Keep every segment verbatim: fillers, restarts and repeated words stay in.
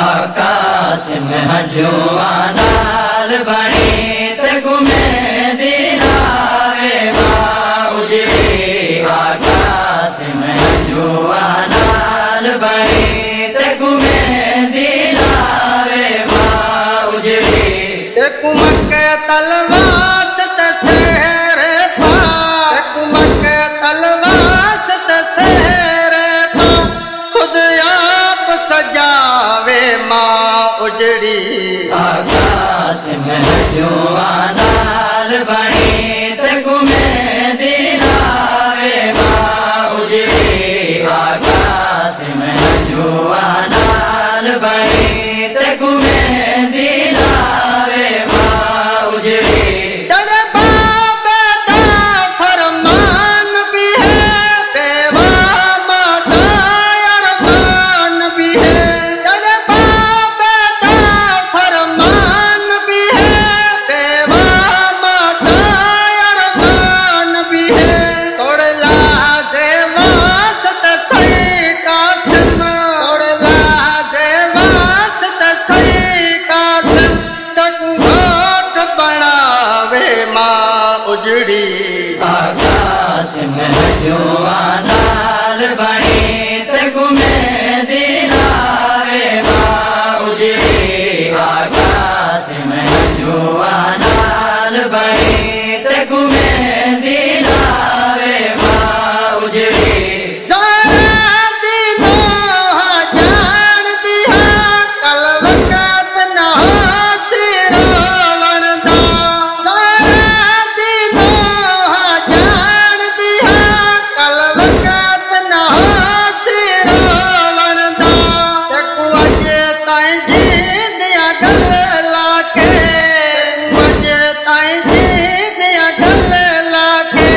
आकाश में हजूआ लाल बने तगु में दिलावे उजरे आकाश में हजूआ लाल बने तगु में दिलावे उजरे कुमक तलवास तसहर था कुमक तलवास तसहर था खुद आप सजावे माँ उजड़ी आकाश में जो आदाल बने तगु में दिलावे माँ उजड़ी आकाश में जो आदाल बने तगु में दिलावे माँ उजड़ी दरबाब का फरमान भी है बेवा माता अरमान भी है दरबाब का फरमान भी है बेवा माता अरमान भी है तोड़ला से वासत सही कासम तोड़ला से वासत सही कासम तकघोट बनावे माँ उजड़ी आकाश में हजूआ लाल बने तगु में दिलावे माँ उजड़ी आकाश में हजूआ लाल बने तगु में दिलावे माँ उजड़ी सारा दिनों जान दिया कल वक़्त ना सिरावण दा सारा दिनों जान दिया कल वक़्त ना सिरावण दा तकु अजे ताई जी दिया गल लाके तकु अजे ताई जी दिया गल लाके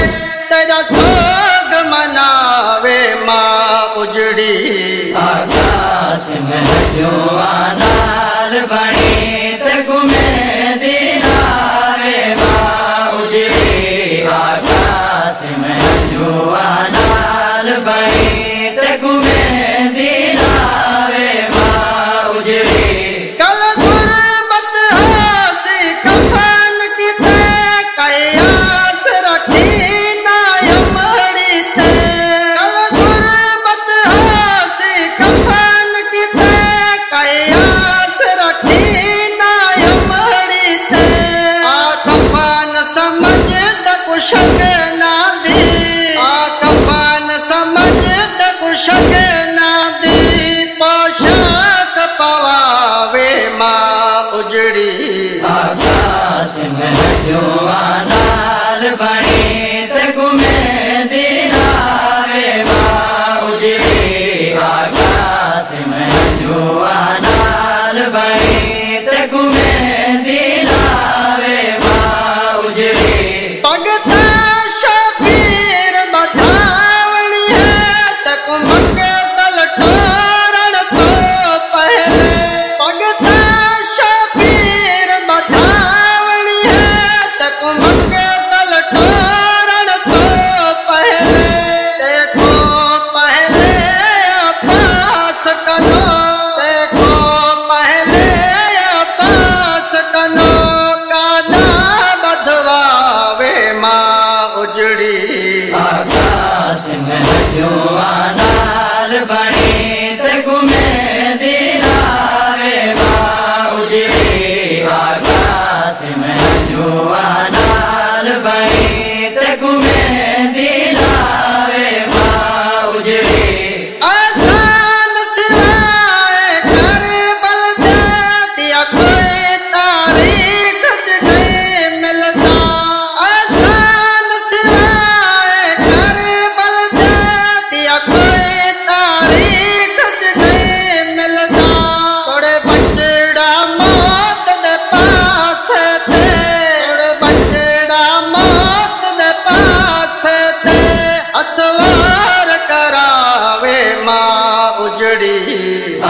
तेरा सोग मनावे माँ उजड़ी आकाश में हजूआ लाल बने तगु में दिलावे माँ उजड़ी आकाश में हजूआ लाल बने तगु में दिलावे माँ उजड़ी कल गुरबत हासी कफन की ते कयास रखी नायम हड़ी ते कल गुरबत हासी कफन की ते कयास रखी नायम हड़ी ते आ कफन समझ त कुशक ना दे आ कफन समझ त कुशक ना दे पोशाक पवावे माँ उजड़ी आकाश में हजूआ लाल बने तगु में दिलावे माँ उजड़ी आकाश में हजूआ लाल बने तगु में दिलावे माँ उजड़ी पगता शबीर बधावणी है तकुमक तल ठोरण तो पहले पगता शबीर बधावणी है तकुमक तल ठोरण तो पहले देखो पहले पास कनो देखो पहले पास कनो काना बधवावे माँ उजड़ी आकाश में हजूआ लाल बने तगु में दिलावे माँ उजड़ी आकाश में हजूआ लाल बने तगु में दिलावे माँ उजड़ी आसान सिवाय घर बलदा दिया कोई तारीख ज नहीं मिलता आसान सिवाय घर बलदा दिया कोई तारीख ज नहीं मिलता थोड़े बचड़ा मौत दे पास ते थोड़े बचड़ा मौत दे पास ते असवार करावे माँ उजड़ी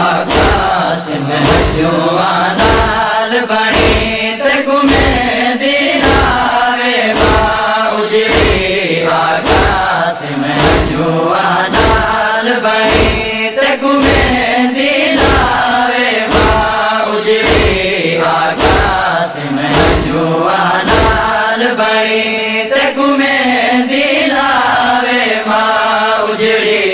आकाश में हजूआ लाल बने तगु में दिलावे माँ उजड़ी आकाश में हजूआ लाल बने तगु में दिलावे माँ बड़ी ते घुमे दिलावे माँ उजड़ी।